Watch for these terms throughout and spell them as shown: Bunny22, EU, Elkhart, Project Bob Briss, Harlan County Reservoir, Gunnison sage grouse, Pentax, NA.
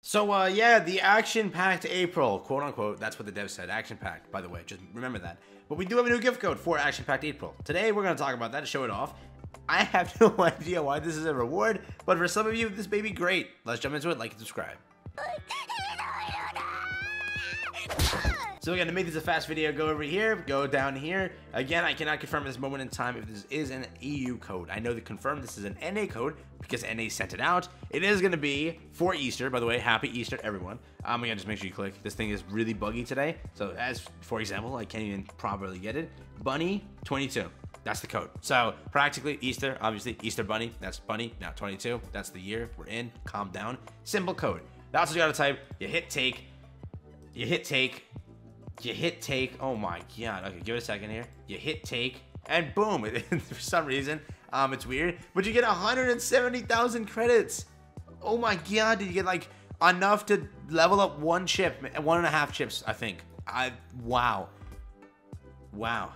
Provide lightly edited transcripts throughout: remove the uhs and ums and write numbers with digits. So yeah, the action-packed April, quote unquote, that's what the dev said, action-packed, by the way, just remember that. But we do have a new gift code for action-packed April. Today we're gonna talk about that to show it off. I have no idea why this is a reward, but for some of you, this may be great. Let's jump into it, like and subscribe. So again, to make this a fast video, go over here, go down here. Again, I cannot confirm at this moment in time if this is an EU code. I know that confirmed this is an NA code because NA sent it out. It is going to be for Easter, by the way. Happy Easter, everyone. Again, just make sure you click. This thing is really buggy today. So as, for example, I can't even properly get it. Bunny22. That's the code. So practically Easter, obviously Easter Bunny. That's Bunny. Now 22. That's the year we're in. Calm down. Simple code. That's what you got to type. You hit take. You hit take. You hit take, oh my god, okay, give it a second here. You hit take, and boom, for some reason, it's weird, but you get 170,000 credits. Oh my god, did you get like enough to level up one chip, 1.5 chips, I think. Wow. Wow.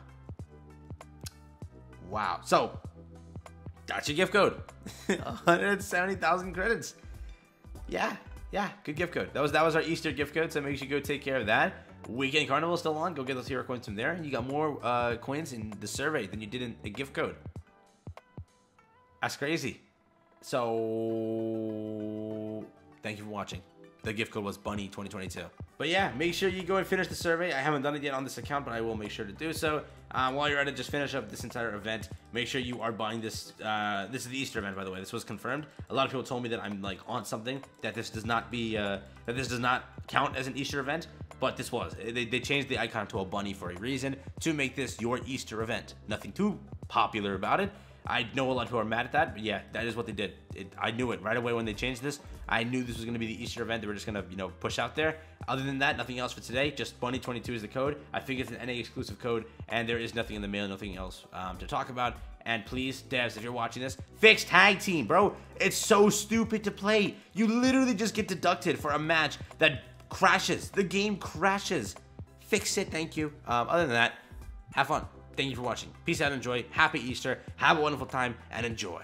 Wow, so, that's your gift code. 170,000 credits. Yeah, yeah, good gift code. That was our Easter gift code, so make sure you go take care of that. Weekend Carnival is still on. Go get those hero coins from there. You got more coins in the survey than you did in the gift code. That's crazy. So, thank you for watching. The gift code was Bunny2022. But yeah, make sure you go and finish the survey. I haven't done it yet on this account, but I will make sure to do so. While you're at it, just finish up this entire event. Make sure you are buying this. This is the Easter event, by the way. This was confirmed. A lot of people told me that I'm like on something that this does not be that this does not count as an Easter event. But this was. They changed the icon to a bunny for a reason, to make this your Easter event. Nothing too popular about it. I know a lot of people are mad at that, but yeah, that is what they did. I knew it right away when they changed this. I knew this was going to be the Easter event they were just going to, you know, push out there. Other than that, nothing else for today. Just Bunny22 is the code. I think it's an NA exclusive code, and there is nothing in the mail, nothing else to talk about. And please, devs, if you're watching this, fix tag team, bro. It's so stupid to play. You literally just get deducted for a match that crashes. The game crashes. Fix it. Thank you. Other than that, have fun. Thank you for watching. Peace out. Enjoy. Happy Easter. Have a wonderful time and enjoy.